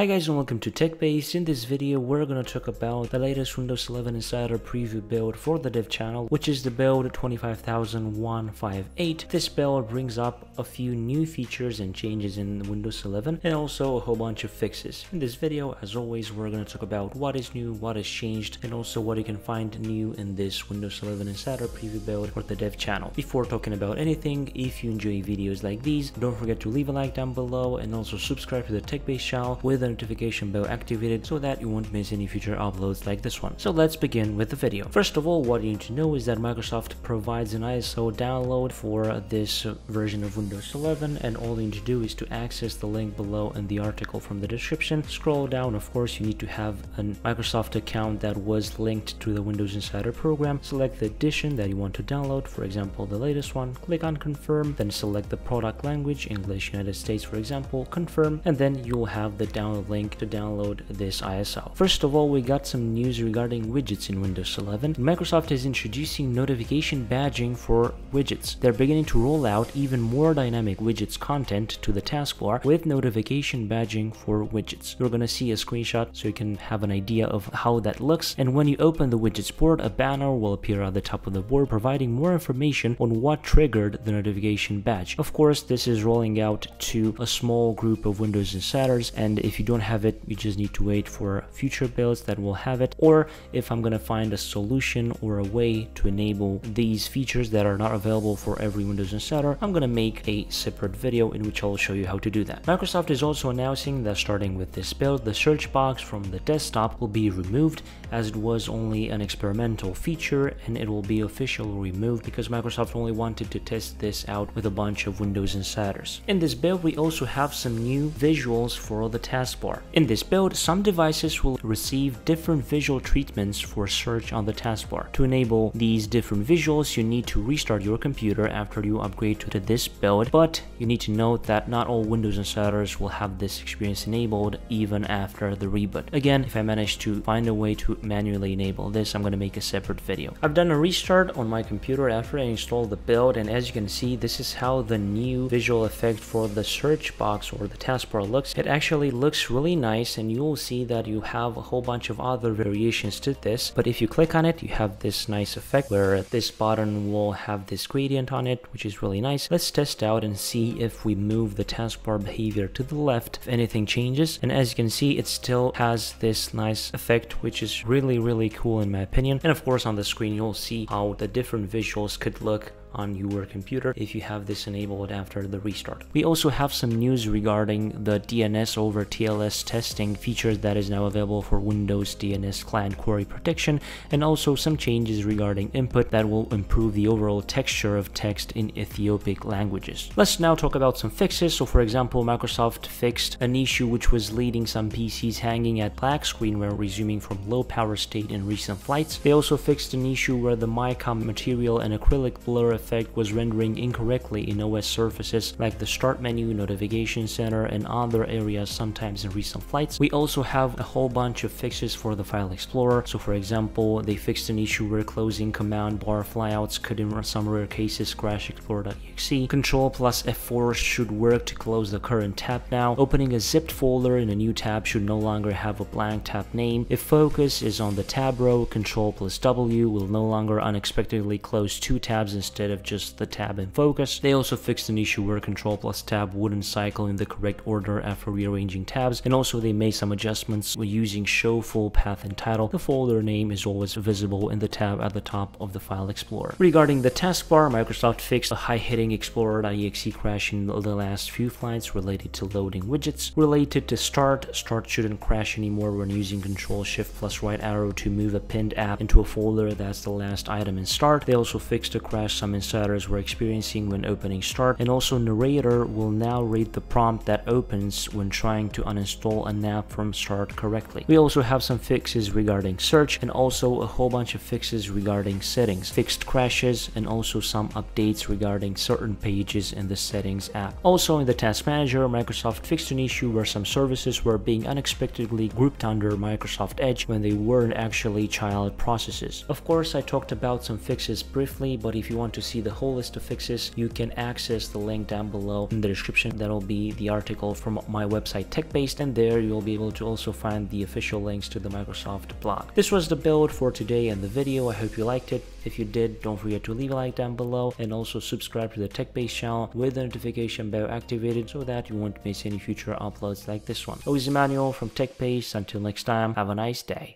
Hi guys and welcome to TechBase. In this video we're gonna talk about the latest Windows 11 Insider preview build for the dev channel, which is the build 25158. This build brings up a few new features and changes in Windows 11 and also a whole bunch of fixes. In this video, as always, we're gonna talk about what is new, what has changed, and also what you can find new in this Windows 11 Insider preview build for the dev channel. Before talking about anything, if you enjoy videos like these, don't forget to leave a like down below and also subscribe to the TechBase channel with a notification bell activated so that you won't miss any future uploads like this one. So let's begin with the video. First of all, what you need to know is that Microsoft provides an ISO download for this version of Windows 11, and all you need to do is to access the link below in the article from the description. Scroll down. Of course, you need to have a Microsoft account that was linked to the Windows Insider program. Select the edition that you want to download, for example the latest one. Click on confirm, then select the product language, English United States for example, confirm, and then you'll have the download link to download this ISO. First of all, we got some news regarding widgets in Windows 11. Microsoft is introducing notification badging for widgets. They're beginning to roll out even more dynamic widgets content to the taskbar with notification badging for widgets. You're gonna see a screenshot so you can have an idea of how that looks, and when you open the widgets board, a banner will appear at the top of the board providing more information on what triggered the notification badge. Of course, this is rolling out to a small group of Windows Insiders, and if you don't have it, you just need to wait for future builds that will have it, or if I'm gonna find a solution or a way to enable these features that are not available for every Windows Insider, I'm gonna make a separate video in which I'll show you how to do that. Microsoft is also announcing that starting with this build, the search box from the desktop will be removed, as it was only an experimental feature, and it will be officially removed because Microsoft only wanted to test this out with a bunch of Windows Insiders. In this build, we also have some new visuals for the task bar. In this build, some devices will receive different visual treatments for search on the taskbar. To enable these different visuals, you need to restart your computer after you upgrade to this build, but you need to note that not all Windows Insiders will have this experience enabled even after the reboot. Again, if I manage to find a way to manually enable this, I'm going to make a separate video. I've done a restart on my computer after I installed the build, and as you can see, this is how the new visual effect for the search box or the taskbar looks. It actually looks really nice, and you'll see that you have a whole bunch of other variations to this, but if you click on it, you have this nice effect where this button will have this gradient on it, which is really nice. Let's test out and see if we move the taskbar behavior to the left, if anything changes, and as you can see, it still has this nice effect, which is really cool in my opinion. And of course, on the screen you'll see how the different visuals could look on your computer if you have this enabled after the restart. We also have some news regarding the DNS over TLS testing feature that is now available for Windows DNS client query protection, and also some changes regarding input that will improve the overall texture of text in Ethiopic languages. Let's now talk about some fixes. So for example, Microsoft fixed an issue which was leading some PCs hanging at black screen when resuming from low power state in recent flights. They also fixed an issue where the Mica material and acrylic blur effect was rendering incorrectly in OS surfaces like the Start menu, Notification Center, and other areas sometimes in recent flights. We also have a whole bunch of fixes for the File Explorer. So for example, they fixed an issue where closing command bar flyouts could in some rare cases crash Explorer.exe. Control plus F4 should work to close the current tab now. Opening a zipped folder in a new tab should no longer have a blank tab name. If focus is on the tab row, Control plus W will no longer unexpectedly close two tabs instead of just the tab in focus. They also fixed an issue where Control plus tab wouldn't cycle in the correct order after rearranging tabs, and also they made some adjustments when using show full path and title. The folder name is always visible in the tab at the top of the File Explorer. Regarding the taskbar, Microsoft fixed a high-hitting Explorer.exe crash in the last few flights related to loading widgets. Related to Start shouldn't crash anymore when using Control Shift plus right arrow to move a pinned app into a folder that's the last item in Start. They also fixed a crash some Insiders were experiencing when opening Start, and also Narrator will now read the prompt that opens when trying to uninstall an app from Start correctly. We also have some fixes regarding search, and also a whole bunch of fixes regarding settings, fixed crashes, and also some updates regarding certain pages in the settings app. Also in the Task Manager, Microsoft fixed an issue where some services were being unexpectedly grouped under Microsoft Edge when they weren't actually child processes. Of course, I talked about some fixes briefly, but if you want to see the whole list of fixes, you can access the link down below in the description. That'll be the article from my website TechBase, and there you'll be able to also find the official links to the Microsoft blog. This was the build for today and the video. I hope you liked it. If you did, don't forget to leave a like down below and also subscribe to the TechBase channel with the notification bell activated so that you won't miss any future uploads like this one. Always Emmanuel from TechBase. Until next time, have a nice day.